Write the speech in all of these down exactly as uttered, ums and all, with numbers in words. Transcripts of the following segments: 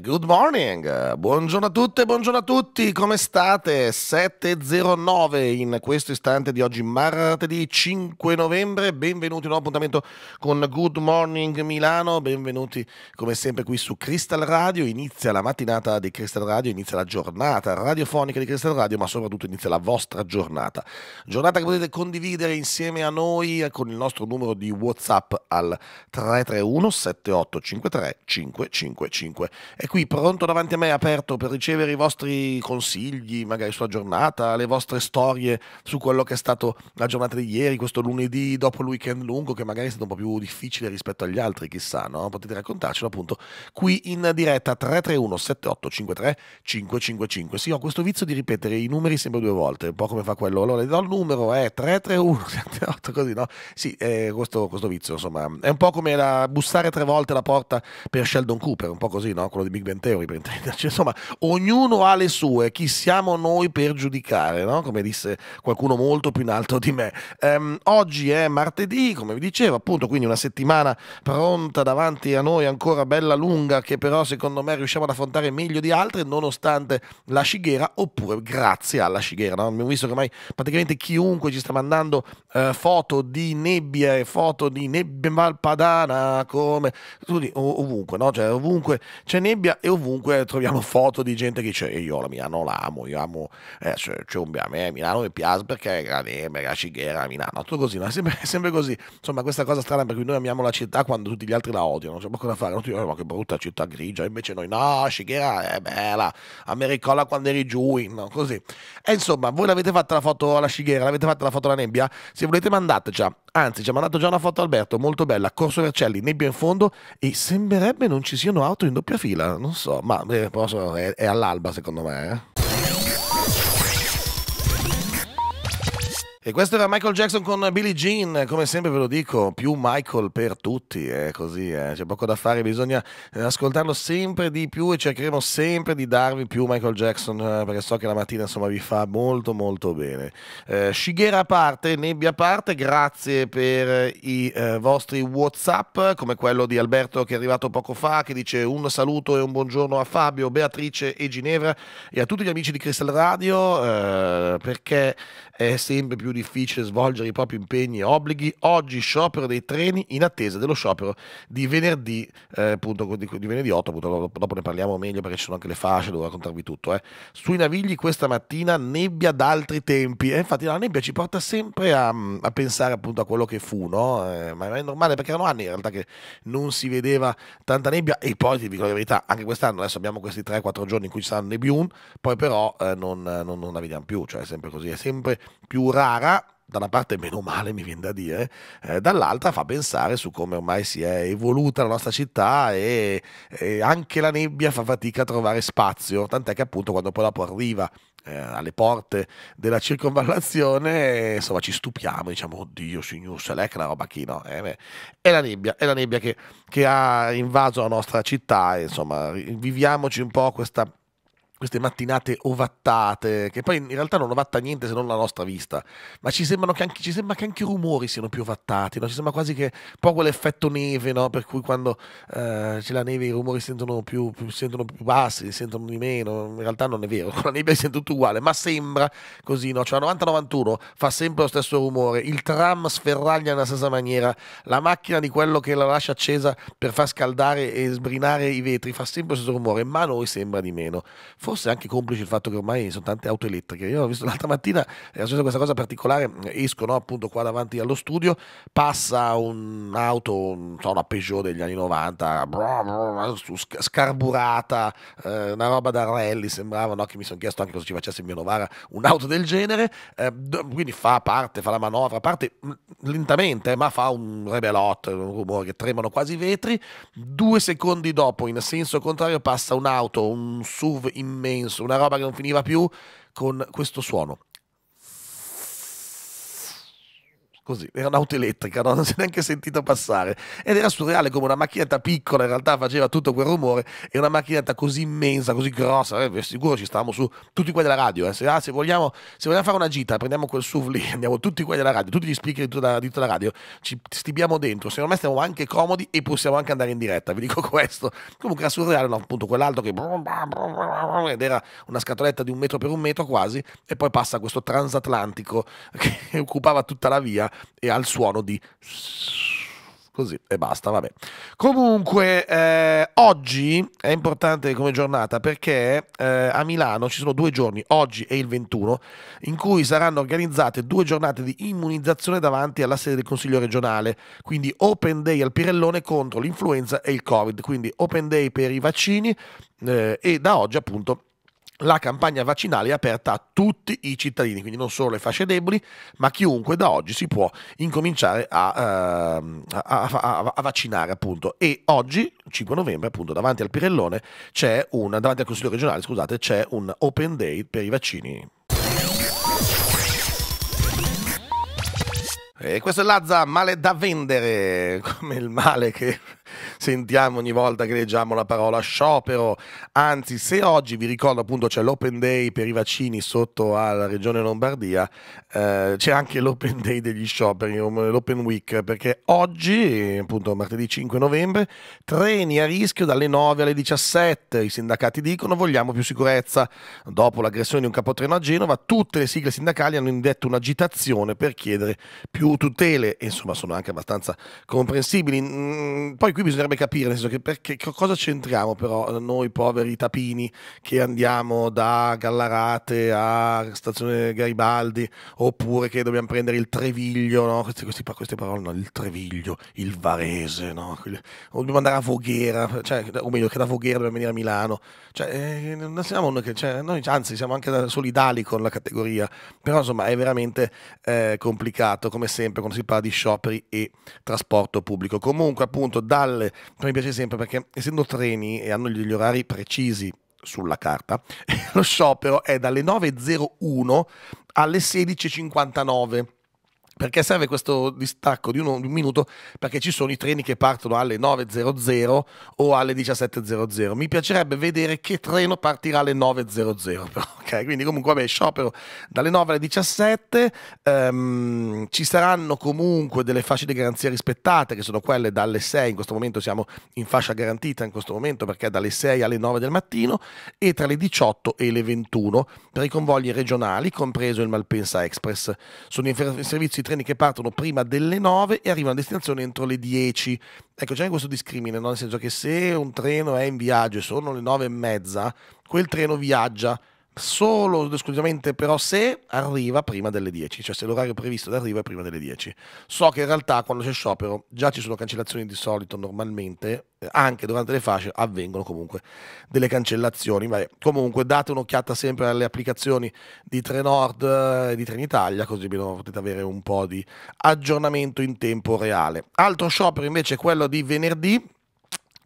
Good morning, buongiorno a tutte, buongiorno a tutti, come state? sette e zero nove in questo istante di oggi, martedì cinque novembre, benvenuti a un nuovo appuntamento con Good Morning Milano, benvenuti come sempre qui su Crystal Radio, inizia la mattinata di Crystal Radio, inizia la giornata radiofonica di Crystal Radio, ma soprattutto inizia la vostra giornata, giornata che potete condividere insieme a noi con il nostro numero di WhatsApp al tre tre uno sette otto cinque tre cinque cinque cinque. È qui pronto davanti a me, aperto per ricevere i vostri consigli, magari sulla giornata, le vostre storie su quello che è stato la giornata di ieri, questo lunedì dopo il weekend lungo che magari è stato un po' più difficile rispetto agli altri, chissà, no? Potete raccontarcelo appunto qui in diretta tre tre uno sette otto cinque tre cinque cinque cinque. Sì, ho questo vizio di ripetere i numeri sempre due volte, un po' come fa quello. Allora le do il numero, è eh, tre tre uno sette otto, così, no? Sì, eh, questo, questo vizio, insomma, è un po' come la bussare tre volte la porta per Sheldon Cooper, un po' così, no? Quello di Big Bang Theory, per intenderci. Insomma, ognuno ha le sue, chi siamo noi per giudicare, no? Come disse qualcuno molto più in alto di me. Ehm, oggi è martedì, come vi dicevo, appunto, quindi una settimana pronta davanti a noi, ancora bella lunga, che però secondo me riusciamo ad affrontare meglio di altre, nonostante la scighera, oppure grazie alla scighera, no? Abbiamo visto che ormai praticamente chiunque ci sta mandando eh, foto di nebbia e foto di nebbia malpadana, come ovunque, no? Cioè ovunque c'è nebbia e ovunque troviamo foto di gente che dice io la Milano la amo, io amo, eh, cioè, cioè, a me Milano mi piace perché è la nebbia, la scighera, Milano, tutto così, no? È sempre, è sempre così, insomma, questa cosa strana per cui noi amiamo la città quando tutti gli altri la odiano, non c'è poco da fare, non ti dicono, ma che brutta città grigia, invece noi no, scighera è bella, Americola quando eri giù, no? Così, e insomma, voi l'avete fatta la foto alla scighera, l'avete fatta la foto alla nebbia, se volete mandateci, anzi ci ha mandato già una foto Alberto, molto bella, Corso Vercelli, nebbia in fondo e sembrerebbe non ci siano auto in doppia fila, non so, ma eh, posso, è, è all'alba secondo me, eh? E questo era Michael Jackson con Billie Jean, come sempre ve lo dico, più Michael per tutti, è così, eh. C'è poco da fare, bisogna ascoltarlo sempre di più e cercheremo sempre di darvi più Michael Jackson, perché so che la mattina insomma vi fa molto molto bene. Eh, scighera a parte, nebbia a parte, grazie per i eh, vostri WhatsApp, come quello di Alberto che è arrivato poco fa, che dice un saluto e un buongiorno a Fabio, Beatrice e Ginevra e a tutti gli amici di Crystal Radio, eh, perché è sempre più difficile svolgere i propri impegni e obblighi. Oggi sciopero dei treni in attesa dello sciopero di venerdì, eh, appunto, di, di venerdì otto, appunto, dopo ne parliamo meglio perché ci sono anche le fasce, devo raccontarvi tutto. Eh. Sui Navigli questa mattina nebbia d'altri tempi, eh, infatti la nebbia ci porta sempre a, a pensare appunto a quello che fu, no? Eh, ma è normale perché erano anni in realtà che non si vedeva tanta nebbia e poi ti dico la verità, anche quest'anno adesso abbiamo questi tre quattro giorni in cui ci saranno nebbiun, poi però eh, non, non, non la vediamo più, cioè è sempre così, è sempre più rara. Da una parte meno male mi viene da dire, eh, dall'altra fa pensare su come ormai si è evoluta la nostra città e, e anche la nebbia fa fatica a trovare spazio, tant'è che appunto quando poi dopo arriva eh, alle porte della circonvallazione, insomma ci stupiamo, diciamo oddio signor, se l'è che la roba chi no, eh, beh, è la nebbia, è la nebbia che, che ha invaso la nostra città e, insomma viviamoci un po' questa queste mattinate ovattate, che poi in realtà non ovatta niente se non la nostra vista, ma ci, sembrano che anche, ci sembra che anche i rumori siano più ovattati, no? Ci sembra quasi che un po' quell'effetto neve, no? Per cui quando eh, c'è la neve i rumori si sentono più, più, sentono più bassi, si sentono di meno, in realtà non è vero, con la nebbia si sente tutto uguale, ma sembra così, no? Cioè la novanta novantuno fa sempre lo stesso rumore, il tram sferraglia nella stessa maniera, la macchina di quello che la lascia accesa per far scaldare e sbrinare i vetri fa sempre lo stesso rumore, ma a noi sembra di meno. Forse anche complice il fatto che ormai sono tante auto elettriche. Io ho visto l'altra mattina, è successa questa cosa particolare, esco, no, appunto qua davanti allo studio, passa un'auto, un, so, una Peugeot degli anni novanta, scarburata, eh, una roba da rally sembrava, no? Che mi sono chiesto anche cosa ci facesse il mio Novara, un'auto del genere, eh, quindi fa parte, fa la manovra, parte lentamente, eh, ma fa un rebelot, un rumore che tremano quasi i vetri, due secondi dopo in senso contrario passa un'auto, un S U V in immenso, una roba che non finiva più con questo suono. così, era un'auto elettrica, no? Non si è neanche sentita passare, ed era surreale come una macchinetta piccola in realtà faceva tutto quel rumore, e una macchinetta così immensa, così grossa, eh, sicuro ci stavamo su tutti quelli della radio, eh. se, ah, se, vogliamo, se vogliamo fare una gita prendiamo quel S U V lì, andiamo tutti quelli della radio, tutti gli speaker di tutta, di tutta la radio, ci stibiamo dentro, secondo me stiamo anche comodi e possiamo anche andare in diretta, vi dico questo. Comunque era surreale, no? Appunto quell'altro che ed era una scatoletta di un metro per un metro quasi, e poi passa questo transatlantico che occupava tutta la via, e al suono di così e basta, vabbè. Comunque eh, oggi è importante come giornata perché eh, a Milano ci sono due giorni, oggi e il ventuno, in cui saranno organizzate due giornate di immunizzazione davanti alla sede del Consiglio regionale, quindi open day al Pirellone contro l'influenza e il Covid, quindi open day per i vaccini, eh, e da oggi appunto la campagna vaccinale è aperta a tutti i cittadini, quindi non solo le fasce deboli, ma chiunque da oggi si può incominciare a, uh, a, a, a vaccinare, appunto. E oggi, cinque novembre, appunto, davanti al Pirellone c'è un davanti al Consiglio regionale, scusate, c'è un open day per i vaccini. E questo è Lazza, male da vendere, come il male che sentiamo ogni volta che leggiamo la parola sciopero. Anzi, se oggi vi ricordo appunto c'è l'open day per i vaccini sotto alla regione Lombardia, eh, c'è anche l'open day degli scioperi, l'open week, perché oggi, appunto martedì cinque novembre, treni a rischio dalle nove alle diciassette, i sindacati dicono vogliamo più sicurezza. Dopo l'aggressione di un capotreno a Genova, tutte le sigle sindacali hanno indetto un'agitazione per chiedere più tutele, e insomma sono anche abbastanza comprensibili. Mm, poi qui bisognerebbe capire, nel senso che perché, che cosa c'entriamo però noi poveri tapini che andiamo da Gallarate a stazione Garibaldi, oppure che dobbiamo prendere il Treviglio, no? queste, queste, queste parole, no? Il Treviglio, il Varese, no? O dobbiamo andare a Voghera, cioè, o meglio che da Voghera dobbiamo venire a Milano, cioè, eh, non siamo noi, che, cioè, noi anzi siamo anche solidali con la categoria, però insomma è veramente eh, complicato come sempre quando si parla di scioperi e trasporto pubblico. Comunque appunto dalle, mi piace sempre perché essendo treni e hanno gli orari precisi sulla carta, lo sciopero è dalle nove e zero uno alle sedici e cinquantanove, perché serve questo distacco di, uno, di un minuto, perché ci sono i treni che partono alle nove e zero zero o alle diciassette e zero zero. Mi piacerebbe vedere che treno partirà alle nove e zero zero, però, ok? Quindi comunque vabbè, sciopero dalle nove alle diciassette, um, ci saranno comunque delle fasce di garanzia rispettate, che sono quelle dalle sei, in questo momento siamo in fascia garantita in questo momento perché è dalle sei alle nove del mattino, e tra le diciotto e le ventuno per i convogli regionali, compreso il Malpensa Express. Sono in servizi treni che partono prima delle nove e arrivano a destinazione entro le dieci. Ecco, c'è questo discrimine, no? Nel senso che se un treno è in viaggio e sono le nove e mezza, quel treno viaggia solo ed esclusivamente però se arriva prima delle dieci, cioè se l'orario previsto d'arrivo è prima delle dieci. So che in realtà quando c'è sciopero già ci sono cancellazioni di solito, normalmente anche durante le fasce avvengono comunque delle cancellazioni. Vabbè, comunque date un'occhiata sempre alle applicazioni di Trenord e di Trenitalia, così potete avere un po' di aggiornamento in tempo reale. Altro sciopero invece è quello di venerdì.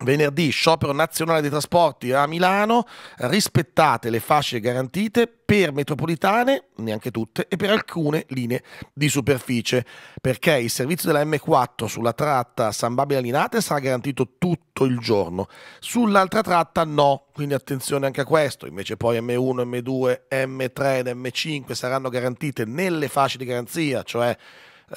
Venerdì, sciopero nazionale dei trasporti a Milano, rispettate le fasce garantite per metropolitane, neanche tutte, e per alcune linee di superficie, perché il servizio della emme quattro sulla tratta San Babila-Linate sarà garantito tutto il giorno, sull'altra tratta no, quindi attenzione anche a questo. Invece poi emme uno, emme due, emme tre ed emme cinque saranno garantite nelle fasce di garanzia, cioè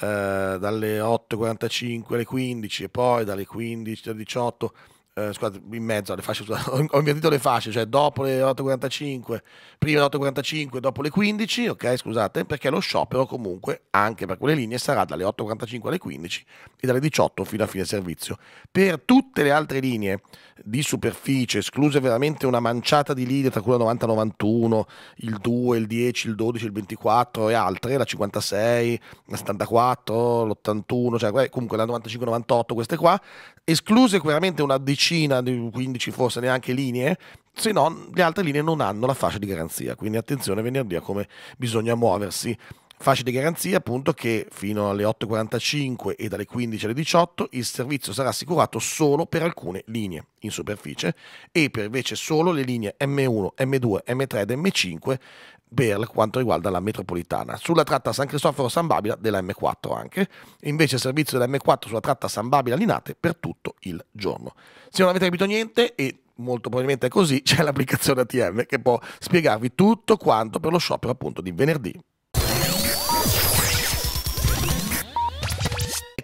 eh, dalle otto e quarantacinque alle quindici e poi dalle quindici alle diciotto. Eh, scusate, in mezzo alle fasce, scusate, ho invertito le fasce, cioè dopo le otto e quarantacinque, prima le otto e quarantacinque, dopo le quindici, ok, scusate, perché lo sciopero comunque anche per quelle linee sarà dalle otto e quarantacinque alle quindici e dalle diciotto fino a fine servizio. Per tutte le altre linee di superficie, escluse veramente una manciata di linee, tra cui la novanta novantuno, il due, il dieci, il dodici, il ventiquattro e altre, la cinquantasei, la settantaquattro, l'ottantuno, cioè comunque la novantacinque novantotto, queste qua, escluse veramente una decina di quindici forse neanche linee, se no le altre linee non hanno la fascia di garanzia, quindi attenzione venerdì a come bisogna muoversi. Fascia di garanzia appunto che fino alle otto e quarantacinque e dalle quindici alle diciotto il servizio sarà assicurato solo per alcune linee in superficie e per invece solo le linee emme uno, emme due, emme tre ed emme cinque per quanto riguarda la metropolitana. Sulla tratta San Cristoforo-San Babila della emme quattro anche, invece servizio della emme quattro sulla tratta San Babila-Linate per tutto il giorno. Se non avete capito niente, e molto probabilmente è così, c'è l'applicazione A T M che può spiegarvi tutto quanto per lo sciopero appunto di venerdì.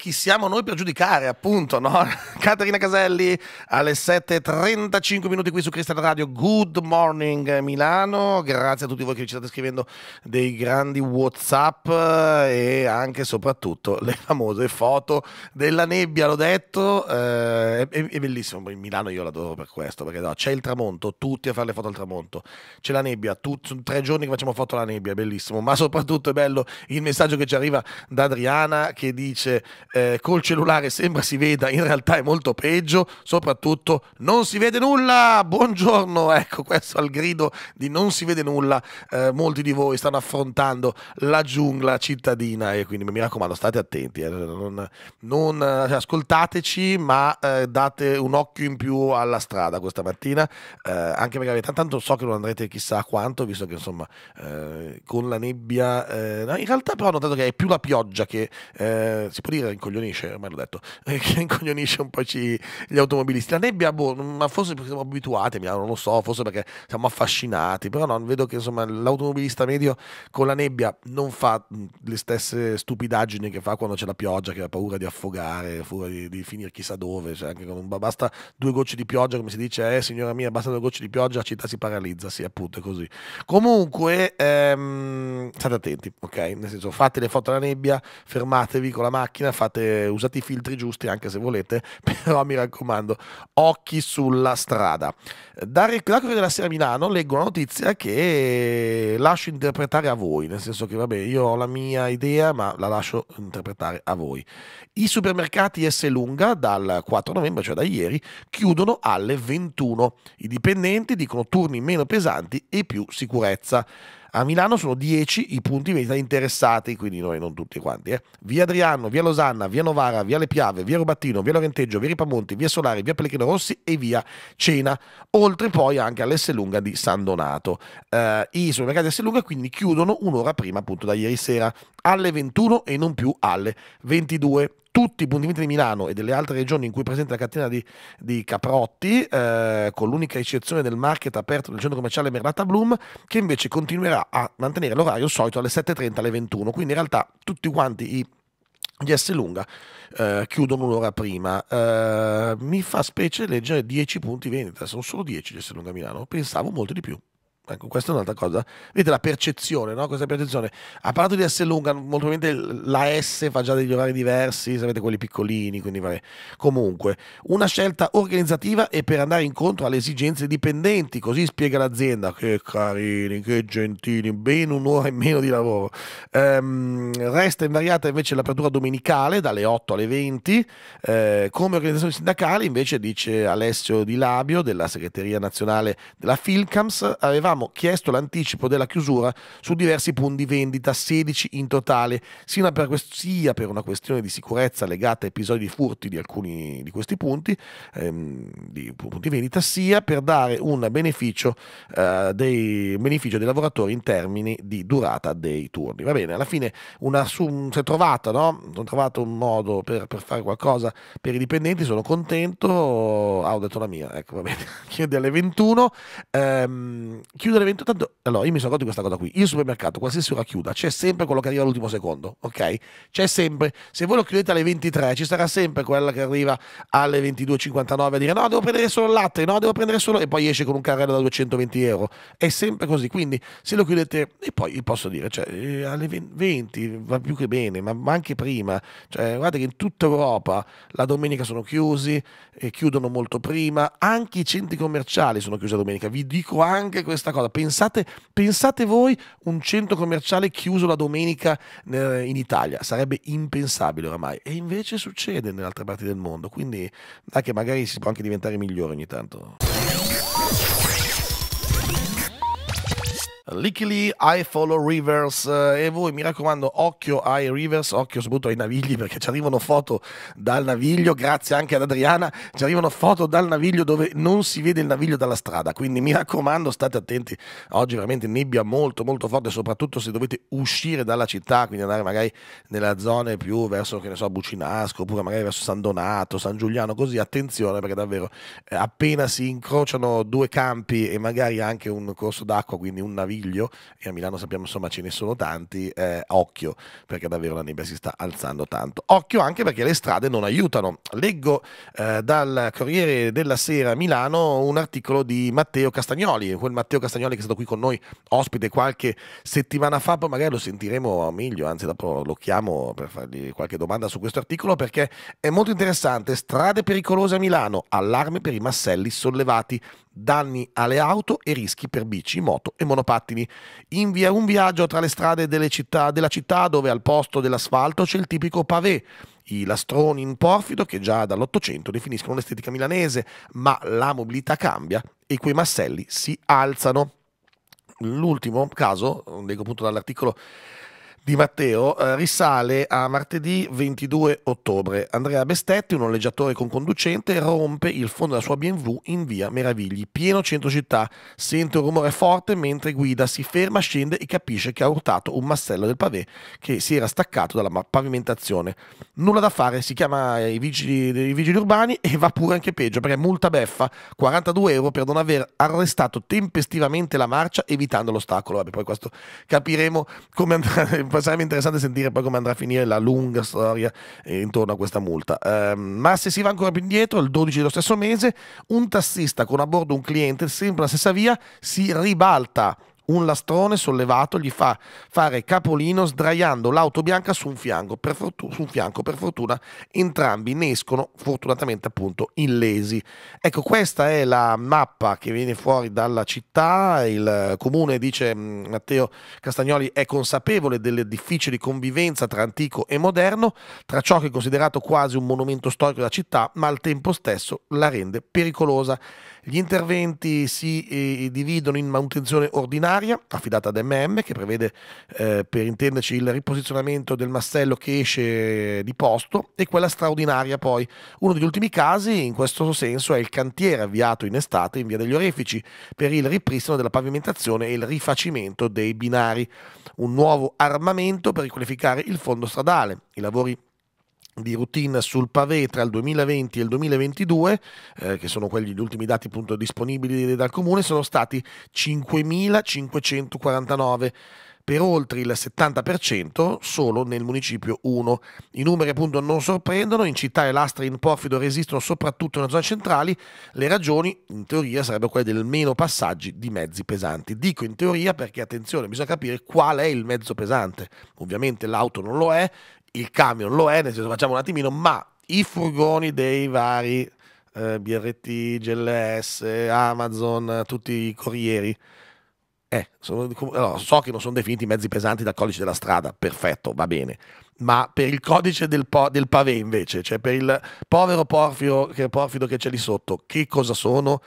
Chi siamo noi per giudicare, appunto, no? Caterina Caselli alle sette e trentacinque minuti qui su Crystal Radio, Good Morning Milano. Grazie a tutti voi che ci state scrivendo dei grandi WhatsApp e anche e soprattutto le famose foto della nebbia, l'ho detto, eh, è, è bellissimo, in Milano io l'adoro per questo, perché no, c'è il tramonto, tutti a fare le foto al tramonto, c'è la nebbia, tutti, sono tre giorni che facciamo foto alla nebbia, è bellissimo, ma soprattutto è bello il messaggio che ci arriva da Adriana che dice... Eh, col cellulare sembra si veda, in realtà è molto peggio, soprattutto non si vede nulla, buongiorno, ecco questo al grido di non si vede nulla, eh, molti di voi stanno affrontando la giungla cittadina e quindi mi raccomando state attenti, eh, non, non cioè, ascoltateci ma eh, date un occhio in più alla strada questa mattina, eh, anche perché tanto so che non andrete chissà quanto, visto che insomma eh, con la nebbia, eh, no, in realtà però ho notato che è più la pioggia che eh, si può dire incoglionisce, ormai l'ho detto, che incoglionisce un po' ci, gli automobilisti. La nebbia, boh, ma forse perché siamo abituati, non lo so, forse perché siamo affascinati, però no, vedo che insomma l'automobilista medio con la nebbia non fa le stesse stupidaggini che fa quando c'è la pioggia, che ha paura di affogare, paura di, di finire chissà dove, cioè anche con un, basta due gocce di pioggia, come si dice, eh signora mia, basta due gocce di pioggia, la città si paralizza, sì appunto è così. Comunque, ehm, state attenti, ok? Nel senso, fate le foto alla nebbia, fermatevi con la macchina, Fate, usate i filtri giusti anche se volete, però mi raccomando occhi sulla strada. Da Corriere della Sera Milano leggo una notizia che lascio interpretare a voi, nel senso che vabbè io ho la mia idea ma la lascio interpretare a voi. I supermercati S Lunga dal quattro novembre, cioè da ieri, chiudono alle ventuno, i dipendenti dicono turni meno pesanti e più sicurezza. A Milano sono dieci i punti vendita interessati, quindi noi non tutti quanti. Eh. Via Adriano, via Losanna, via Novara, via Le Piave, via Rubattino, via Lorenteggio, via Ripamonti, via Solari, via Pellegrino Rossi e via Cena. Oltre poi anche all'Esselunga di San Donato. Eh, I supermercati Esselunga quindi chiudono un'ora prima appunto da ieri sera, alle ventuno e non più alle ventidue. Tutti i punti vendita di Milano e delle altre regioni in cui è presente la catena di, di Caprotti, eh, con l'unica eccezione del market aperto nel centro commerciale Merlata Bloom, che invece continuerà a mantenere l'orario solito alle sette e trenta alle ventuno, quindi in realtà tutti quanti i gli Esselunga eh, chiudono un'ora prima. Eh, mi fa specie leggere dieci punti vendita, sono solo dieci gli Esselunga a Milano, pensavo molto di più. Ecco, questa è un'altra cosa. Vedete la percezione, no? Questa percezione. Ha parlato di S lunga, molto probabilmente la S fa già degli orari diversi, sapete quelli piccolini, quindi vabbè. Comunque, una scelta organizzativa e per andare incontro alle esigenze dei dipendenti, così spiega l'azienda. Che carini, che gentili, ben un'ora in meno di lavoro. Ehm, resta invariata invece l'apertura domenicale dalle otto alle venti. Ehm, come organizzazione sindacale invece, dice Alessio Di Labio della segreteria nazionale della Filcams, avevamo chiesto l'anticipo della chiusura su diversi punti vendita, sedici in totale, sia per, sia per una questione di sicurezza legata a episodi di furti di alcuni di questi punti, ehm, di punti vendita, sia per dare un beneficio, eh, dei, beneficio dei lavoratori in termini di durata dei turni. Va bene, alla fine una, un, si è trovata, no? Ho trovato un modo per, per fare qualcosa per i dipendenti, sono contento, ah, ho detto la mia, ecco va bene, chiede alle ventuno, ehm, chiude alle ventuno, tanto allora io mi sono accorto di questa cosa qui, il supermercato qualsiasi ora chiuda c'è sempre quello che arriva all'ultimo secondo, ok? C'è sempre, se voi lo chiudete alle ventitré ci sarà sempre quella che arriva alle ventidue e cinquantanove a dire no devo prendere solo il latte, no devo prendere solo, e poi esce con un carrello da duecentoventi euro, è sempre così, quindi se lo chiudete, e poi vi posso dire, cioè alle venti va più che bene, ma, ma anche prima, cioè guardate che in tutta Europa la domenica sono chiusi e chiudono molto prima, anche i centri commerciali sono chiusi la domenica, vi dico anche questo. Cosa. Pensate, pensate voi un centro commerciale chiuso la domenica eh, in Italia, sarebbe impensabile oramai, e invece succede nelle altre parti del mondo, quindi anche magari si può anche diventare migliore ogni tanto. Lickily, I Follow Rivers. E voi, mi raccomando, occhio ai rivers, occhio soprattutto ai navigli, perché ci arrivano foto dal naviglio, grazie anche ad Adriana, ci arrivano foto dal naviglio dove non si vede il naviglio dalla strada, quindi mi raccomando, state attenti. Oggi veramente nebbia molto molto forte, soprattutto se dovete uscire dalla città, quindi andare magari nelle zone più verso, che ne so, Bucinasco, oppure magari verso San Donato, San Giuliano, così attenzione, perché davvero eh, appena si incrociano due campi e magari anche un corso d'acqua, quindi un naviglio, e a Milano sappiamo insomma ce ne sono tanti, eh, occhio, perché davvero la nebbia si sta alzando tanto. Occhio anche perché le strade non aiutano. Leggo eh, dal Corriere della Sera Milano un articolo di Matteo Castagnoli, quel Matteo Castagnoli che è stato qui con noi ospite qualche settimana fa, poi magari lo sentiremo meglio, anzi dopo lo chiamo per fargli qualche domanda su questo articolo, perché è molto interessante. Strade pericolose a Milano, allarme per i masselli sollevati, danni alle auto e rischi per bici, moto e monopattini. In via un viaggio tra le strade delle città, della città, dove al posto dell'asfalto c'è il tipico pavé, i lastroni in porfido che già dall'Ottocento definiscono l'estetica milanese, ma la mobilità cambia e quei masselli si alzano. L'ultimo caso, leggo appunto dall'articolo di Matteo, eh, risale a martedì ventidue ottobre. Andrea Bestetti, un noleggiatore con conducente, rompe il fondo della sua B M W in via Meravigli, pieno centro città. Sente un rumore forte mentre guida, si ferma, scende e capisce che ha urtato un massello del pavé che si era staccato dalla pavimentazione. Nulla da fare, si chiama i vigili, i vigili urbani, e va pure anche peggio, perché multa beffa, quarantadue euro per non aver arrestato tempestivamente la marcia evitando l'ostacolo. Vabbè, poi questo capiremo come andrà. Sarebbe interessante sentire poi come andrà a finire la lunga storia intorno a questa multa. Eh, ma se si va ancora più indietro, il dodici dello stesso mese, un tassista con a bordo un cliente, sempre la stessa via, si ribalta. Un lastrone sollevato gli fa fare capolino sdraiando l'auto bianca su un fianco. Per fortuna, su un fianco, per fortuna entrambi ne escono fortunatamente appunto illesi. Ecco, questa è la mappa che viene fuori dalla città. Il comune, dice Matteo Castagnoli, è consapevole delle difficili convivenza tra antico e moderno, tra ciò che è considerato quasi un monumento storico della città, ma al tempo stesso la rende pericolosa. Gli interventi si eh, dividono in manutenzione ordinaria, affidata ad M M, che prevede eh, per intenderci il riposizionamento del massello che esce di posto, e quella straordinaria poi. Uno degli ultimi casi in questo senso è il cantiere avviato in estate in via degli Orefici per il ripristino della pavimentazione e il rifacimento dei binari. Un nuovo armamento per riqualificare il fondo stradale. I lavori di routine sul pavé tra il duemilaventi e il duemilaventidue, eh, che sono quelli, gli ultimi dati appunto disponibili dal comune, sono stati cinquemilacinquecentoquarantanove, per oltre il settanta per cento solo nel municipio Uno. I numeri appunto non sorprendono, in città i lastre in porfido resistono soprattutto nelle zone centrali. Le ragioni in teoria sarebbero quelle del meno passaggi di mezzi pesanti. Dico in teoria perché, attenzione, bisogna capire qual è il mezzo pesante. Ovviamente l'auto non lo è, il camion lo è, nel senso, facciamo un attimino, ma i furgoni dei vari eh, B R T, G L S, Amazon, tutti i corrieri, eh, sono, no, so che non sono definiti mezzi pesanti dal codice della strada, perfetto, va bene, ma per il codice del, po del pavé invece, cioè per il povero porfido che, porfido che c'è lì sotto, che cosa sono?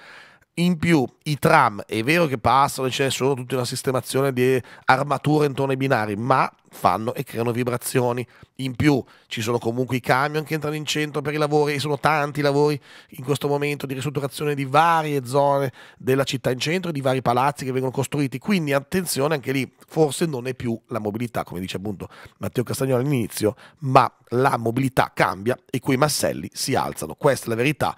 In più i tram, è vero che passano e c'è solo tutta una sistemazione di armature intorno ai binari, ma fanno e creano vibrazioni. In più ci sono comunque i camion che entrano in centro per i lavori, e sono tanti i lavori in questo momento di ristrutturazione di varie zone della città in centro, di vari palazzi che vengono costruiti, quindi attenzione anche lì, forse non è più la mobilità, come dice appunto Matteo Castagnoli all'inizio, ma la mobilità cambia e quei masselli si alzano. Questa è la verità.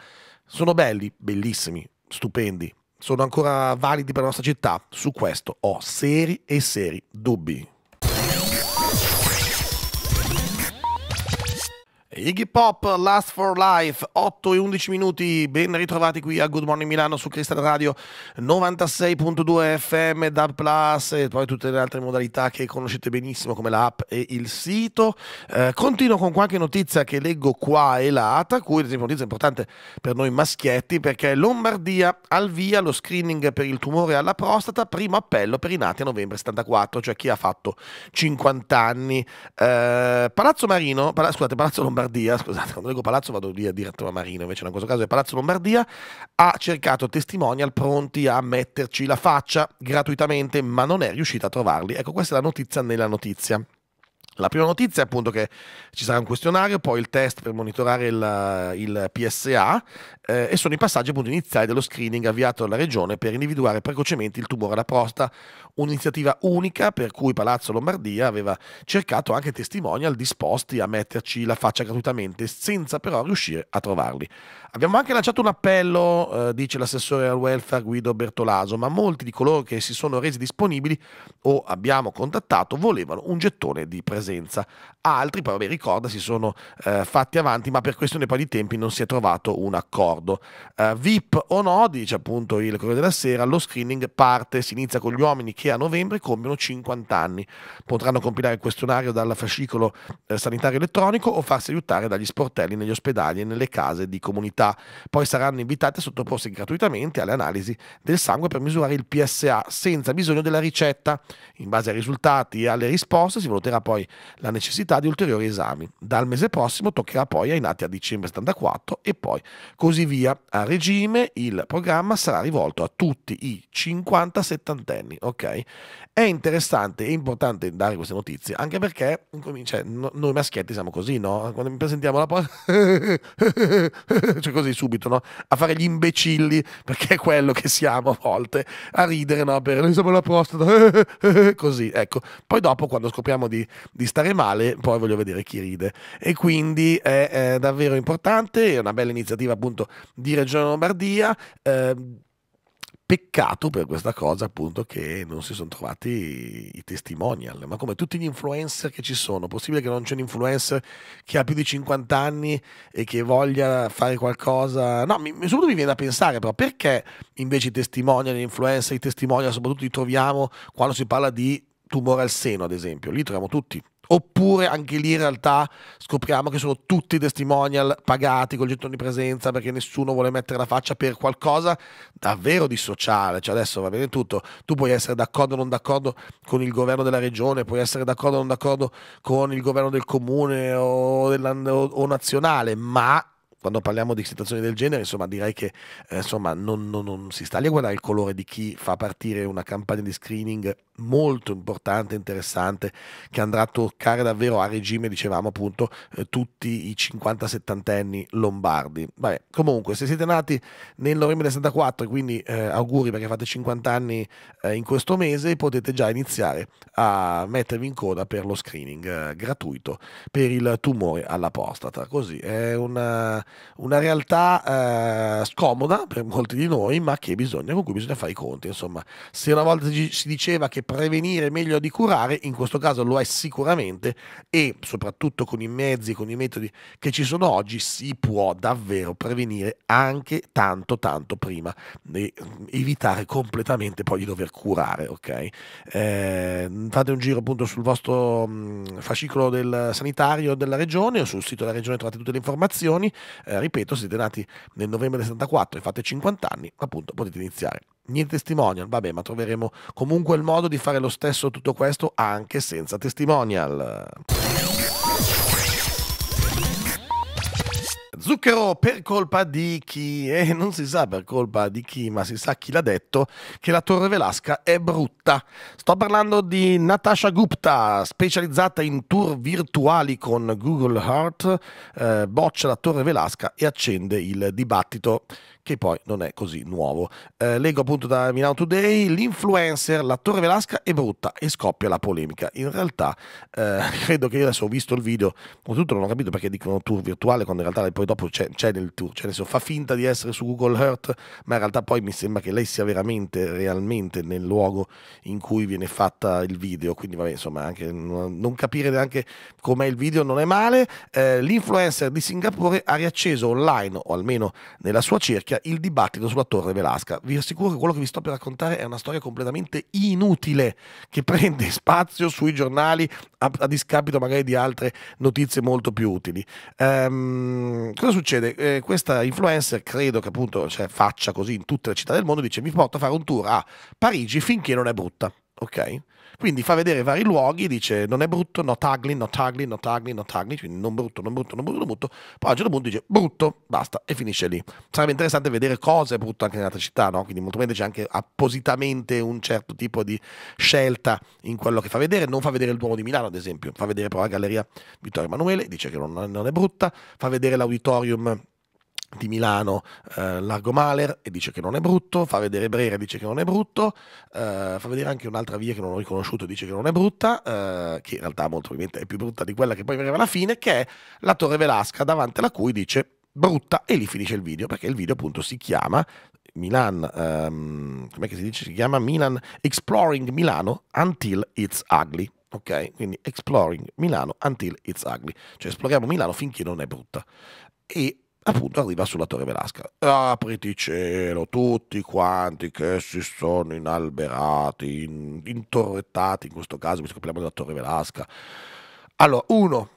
Sono belli, bellissimi, stupendi, sono ancora validi per la nostra città? Su questo ho seri e seri dubbi. Iggy Pop, Last for Life, otto e undici minuti, ben ritrovati qui a Good Morning Milano su Crystal Radio novantasei punto due F M, D A B Plus e poi tutte le altre modalità che conoscete benissimo come l'app e il sito. Eh, continuo con qualche notizia che leggo qua e là, tra cui ad esempio notizia importante per noi maschietti, perché Lombardia, al via lo screening per il tumore alla prostata, primo appello per i nati a novembre settantaquattro, cioè chi ha fatto cinquanta anni. Eh, Palazzo Marino, pala, scusate, Palazzo Lombardia Lombardia, scusate, quando dico palazzo vado via diretto a Marino, invece in questo caso è Palazzo Lombardia, ha cercato testimonial pronti a metterci la faccia gratuitamente, ma non è riuscita a trovarli. Ecco, questa è la notizia nella notizia. La prima notizia è appunto che ci sarà un questionario, poi il test per monitorare il, il P S A eh, e sono i passaggi appunto iniziali dello screening avviato dalla Regione per individuare precocemente il tumore alla prostata, un'iniziativa unica per cui Palazzo Lombardia aveva cercato anche testimonial disposti a metterci la faccia gratuitamente senza però riuscire a trovarli. Abbiamo anche lanciato un appello, eh, dice l'assessore al welfare Guido Bertolaso, ma molti di coloro che si sono resi disponibili o abbiamo contattato volevano un gettone di presenza. Altri, poi vabbè, ricorda, si sono eh, fatti avanti, ma per questione poi di tempi non si è trovato un accordo. Eh, V I P o no, dice appunto il Corriere della Sera, lo screening parte, si inizia con gli uomini che a novembre compiono cinquanta anni. Potranno compilare il questionario dal fascicolo eh, sanitario elettronico o farsi aiutare dagli sportelli negli ospedali e nelle case di comunità. Poi saranno invitati a sottoporsi gratuitamente alle analisi del sangue per misurare il P S A senza bisogno della ricetta. In base ai risultati e alle risposte si valuterà poi la necessità di ulteriori esami. Dal mese prossimo toccherà poi ai nati a dicembre settantaquattro e poi così via. A regime il programma sarà rivolto a tutti i cinquanta settantenni, ok? È interessante e importante dare queste notizie, anche perché cioè, no, noi maschietti siamo così, no? Quando mi presentiamo la porta cioè così subito, no? A fare gli imbecilli, perché è quello che siamo a volte, a ridere, no? Per noi siamo la prostata così, ecco. Poi dopo quando scopriamo di di stare male, poi voglio vedere chi ride, e quindi è, è davvero importante, è una bella iniziativa appunto di Regione Lombardia, eh, peccato per questa cosa appunto che non si sono trovati i testimonial, ma come tutti gli influencer che ci sono, possibile che non c'è un influencer che ha più di cinquanta anni e che voglia fare qualcosa? No, mi, soprattutto mi viene da pensare però perché invece i testimonial, gli influencer, i testimonial soprattutto li troviamo quando si parla di tumore al seno, ad esempio, lì troviamo tutti. Oppure anche lì in realtà scopriamo che sono tutti testimonial pagati col gettone di presenza perché nessuno vuole mettere la faccia per qualcosa davvero di sociale, cioè adesso va bene tutto, tu puoi essere d'accordo o non d'accordo con il governo della regione, puoi essere d'accordo o non d'accordo con il governo del comune o, della, o, o nazionale, ma quando parliamo di situazioni del genere, insomma, direi che eh, insomma, non, non, non si sta lì a guardare il colore di chi fa partire una campagna di screening molto importante, interessante, che andrà a toccare davvero a regime, dicevamo appunto, eh, tutti i cinquanta settantenni lombardi. Vabbè, comunque, se siete nati nel novembre del settantaquattro, quindi eh, auguri perché fate cinquanta anni eh, in questo mese, potete già iniziare a mettervi in coda per lo screening eh, gratuito per il tumore alla prostata. Così, è una... una realtà eh, scomoda per molti di noi, ma che bisogna, con cui bisogna fare i conti. Insomma, se una volta si diceva che prevenire è meglio di curare, in questo caso lo è sicuramente, e soprattutto con i mezzi, con i metodi che ci sono oggi, si può davvero prevenire anche tanto tanto prima di evitare completamente poi di dover curare, ok? Eh, fate un giro appunto sul vostro mh, fascicolo del sanitario della regione o sul sito della regione, trovate tutte le informazioni. Eh, ripeto, se siete nati nel novembre del settantaquattro e fate cinquanta anni, appunto potete iniziare. Niente testimonial, vabbè, ma troveremo comunque il modo di fare lo stesso tutto questo anche senza testimonial. Zucchero per colpa di chi, e eh, non si sa per colpa di chi, ma si sa chi l'ha detto, che la Torre Velasca è brutta. Sto parlando di Natasha Gupta, specializzata in tour virtuali con Google Earth, eh, boccia la Torre Velasca e accende il dibattito, che poi non è così nuovo. Eh, leggo appunto da Milano Today, l'influencer, la Torre Velasca è brutta, e scoppia la polemica. In realtà eh, credo che io adesso ho visto il video, oltretutto non ho capito perché dicono tour virtuale quando in realtà poi dopo c'è nel tour, cioè adesso fa finta di essere su Google Earth, ma in realtà poi mi sembra che lei sia veramente, realmente nel luogo in cui viene fatta il video, quindi vabbè, insomma, anche non capire neanche com'è il video non è male. Eh, l'influencer di Singapore ha riacceso online, o almeno nella sua cerchia, il dibattito sulla Torre Velasca. Vi assicuro che quello che vi sto per raccontare è una storia completamente inutile, che prende spazio sui giornali a, a discapito magari di altre notizie molto più utili. Ehm, cosa succede? Eh, questa influencer, credo che appunto cioè, faccia così in tutte le città del mondo, dice: mi porto a fare un tour a Parigi finché non è brutta. ok? Quindi fa vedere vari luoghi, dice non è brutto, not ugly, not ugly, not ugly, not ugly, quindi non brutto, non brutto, non brutto, non brutto, poi a un certo punto dice brutto, basta, e finisce lì. Sarebbe interessante vedere cosa è brutto anche nell'altra città, no? Quindi molto bene c'è anche appositamente un certo tipo di scelta in quello che fa vedere, non fa vedere il Duomo di Milano ad esempio, fa vedere però la Galleria Vittorio Emanuele, dice che non, non è brutta, fa vedere l'Auditorium di Milano, eh, Largo Mahler, e dice che non è brutto, fa vedere Brera, dice che non è brutto, eh, fa vedere anche un'altra via che non ho riconosciuto, dice che non è brutta, eh, che in realtà molto probabilmente è più brutta di quella che poi verrà alla fine, che è la Torre Velasca, davanti alla cui dice brutta, e lì finisce il video, perché il video appunto si chiama Milan, um, com'è che si dice? Si chiama Milan Exploring Milano Until It's Ugly. Ok, quindi Exploring Milano Until It's Ugly, cioè esploriamo Milano finché non è brutta. E appunto arriva sulla Torre Velasca. Apriti cielo, tutti quanti che si sono inalberati, in, intorrettati in questo caso, vi scopriamo della Torre Velasca. Allora, uno,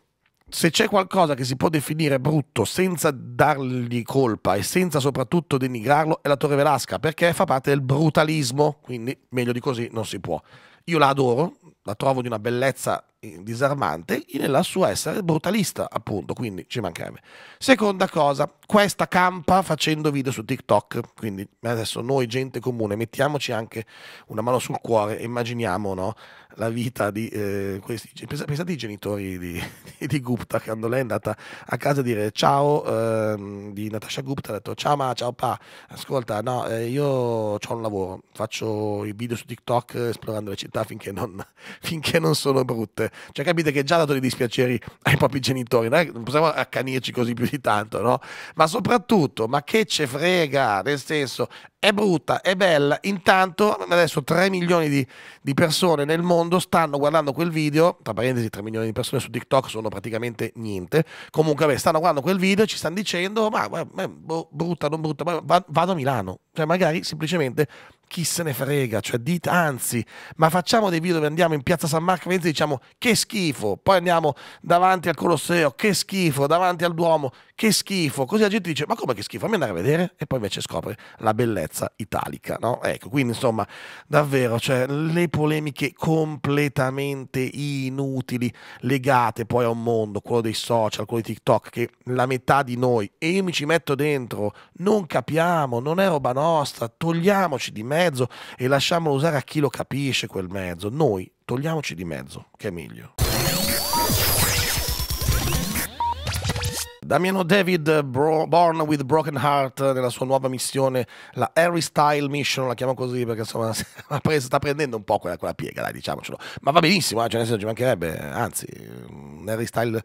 se c'è qualcosa che si può definire brutto senza dargli colpa e senza soprattutto denigrarlo, è la Torre Velasca, perché fa parte del brutalismo, quindi meglio di così non si può. Io la adoro, la trovo di una bellezza disarmante nella sua essere brutalista, appunto, quindi ci mancherebbe. Seconda cosa, questa campa facendo video su TikTok, quindi adesso noi gente comune mettiamoci anche una mano sul cuore e immaginiamo, no, la vita di eh, questi, pensate ai genitori di, di Gupta, quando lei è andata a casa a dire ciao eh, di Natasha Gupta, ha detto ciao ma ciao pa, ascolta no eh, io ho un lavoro, faccio i video su TikTok esplorando le città finché non, finché non sono brutte. Cioè capite che già ha dato dei dispiaceri ai propri genitori, non possiamo accanirci così più di tanto, no? Ma soprattutto, ma che ce frega, nel senso, è brutta, è bella, intanto adesso tre milioni di, di persone nel mondo stanno guardando quel video, tra parentesi tre milioni di persone su TikTok sono praticamente niente, comunque beh, stanno guardando quel video e ci stanno dicendo ma, ma, ma brutta, non brutta, ma vado a Milano, cioè magari semplicemente chi se ne frega, cioè dite anzi, ma facciamo dei video dove andiamo in piazza San Marco Venezia e diciamo che schifo, poi andiamo davanti al Colosseo, che schifo, davanti al Duomo, che schifo, così la gente dice ma come che schifo, fammi andare a vedere, e poi invece scopre la bellezza italica, no? Ecco, quindi insomma davvero, cioè le polemiche completamente inutili legate poi a un mondo, quello dei social, quello di TikTok, che la metà di noi, e io mi ci metto dentro, non capiamo, non è roba nostra, togliamoci di me mezzo e lasciamolo usare a chi lo capisce quel mezzo. Noi togliamoci di mezzo, che è meglio. Damiano David, bro, Born with Broken Heart, nella sua nuova missione, la Harry Style Mission, la chiamo così perché insomma sta prendendo un po' quella, quella piega, dai, diciamocelo. Ma va benissimo, cioè nel senso ci mancherebbe, anzi, Harry Style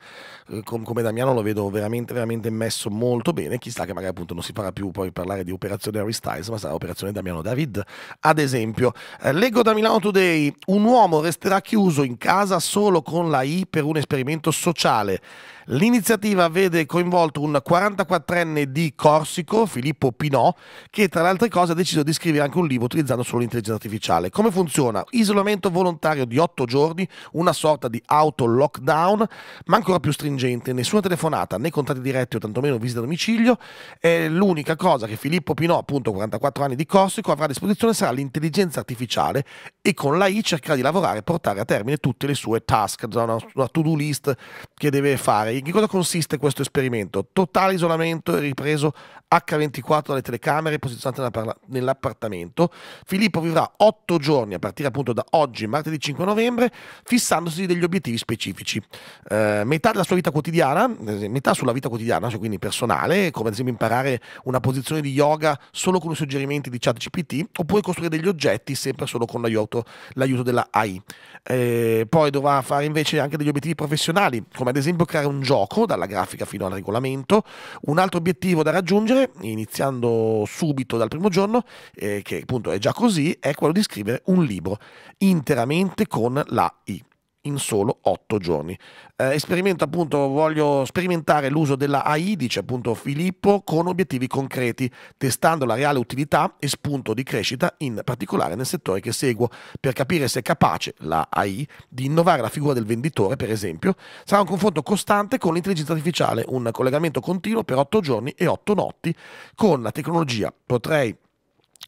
come Damiano lo vedo veramente, veramente messo molto bene. Chissà che magari appunto non si farà più poi parlare di operazione Harry Styles, ma sarà operazione Damiano David, ad esempio. Eh, leggo da Milano Today, un uomo resterà chiuso in casa solo con la I per un esperimento sociale. L'iniziativa vede coinvolto un quarantaquattrenne di Corsico, Filippo Pinò, che tra le altre cose ha deciso di scrivere anche un libro utilizzando solo l'intelligenza artificiale. Come funziona? Isolamento volontario di otto giorni, una sorta di auto lockdown, ma ancora più stringente, nessuna telefonata né contatti diretti o tantomeno visita a domicilio. È l'unica cosa che Filippo Pinò, appunto quarantaquattro anni di Corsico, avrà a disposizione sarà l'intelligenza artificiale, e con l'A I cercherà di lavorare e portare a termine tutte le sue task, una, una to-do list che deve fare. In che cosa consiste questo esperimento? Totale isolamento, ripreso acca ventiquattro dalle telecamere posizionate nell'appartamento. Filippo vivrà otto giorni a partire appunto da oggi, martedì cinque novembre, fissandosi degli obiettivi specifici. Eh, metà della sua vita quotidiana, metà sulla vita quotidiana, cioè quindi personale, come ad esempio imparare una posizione di yoga solo con i suggerimenti di ChatGPT, oppure costruire degli oggetti sempre solo con l'aiuto l'aiuto della A I. Eh, poi dovrà fare invece anche degli obiettivi professionali, come ad esempio creare un gioco, dalla grafica fino al regolamento. Un altro obiettivo da raggiungere, iniziando subito dal primo giorno, eh, che appunto è già così, è quello di scrivere un libro interamente con l'A I in solo otto giorni. Eh, esperimento appunto, voglio sperimentare l'uso della A I, dice appunto Filippo, con obiettivi concreti, testando la reale utilità e spunto di crescita, in particolare nel settore che seguo, per capire se è capace la A I di innovare la figura del venditore, per esempio. Sarà un confronto costante con l'intelligenza artificiale, un collegamento continuo per otto giorni e otto notti. Con la tecnologia potrei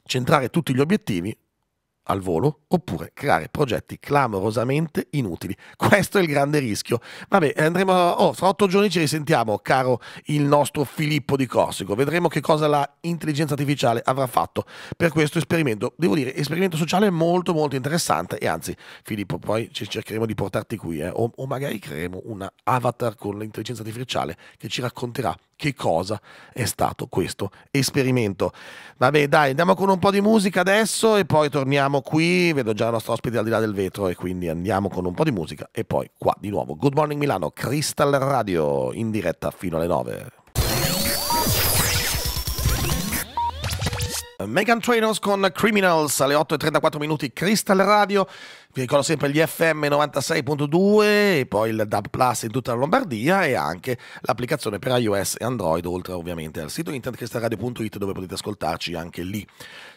centrare tutti gli obiettivi al volo oppure creare progetti clamorosamente inutili. Questo è il grande rischio. Vabbè, andremo a... oh, fra otto giorni ci risentiamo, caro il nostro Filippo di Corsico. Vedremo che cosa la intelligenza artificiale avrà fatto per questo esperimento. Devo dire, esperimento sociale molto molto interessante, e anzi Filippo poi ci cercheremo di portarti qui, eh? o, o magari creeremo un avatar con l'intelligenza artificiale che ci racconterà che cosa è stato questo esperimento. Vabbè, dai, andiamo con un po' di musica adesso e poi torniamo qui. Vedo già il nostro ospite al di là del vetro, e quindi andiamo con un po' di musica e poi qua di nuovo Good Morning Milano, Crystal Radio in diretta fino alle nove. Meghan Trainor con Criminals alle otto e trentaquattro minuti, Crystal Radio. Vi ricordo sempre gli effe emme novantasei punto due e poi il D A B Plus in tutta la Lombardia, e anche l'applicazione per iOS e Android, oltre ovviamente al sito internet crystal radio punto it, dove potete ascoltarci anche lì.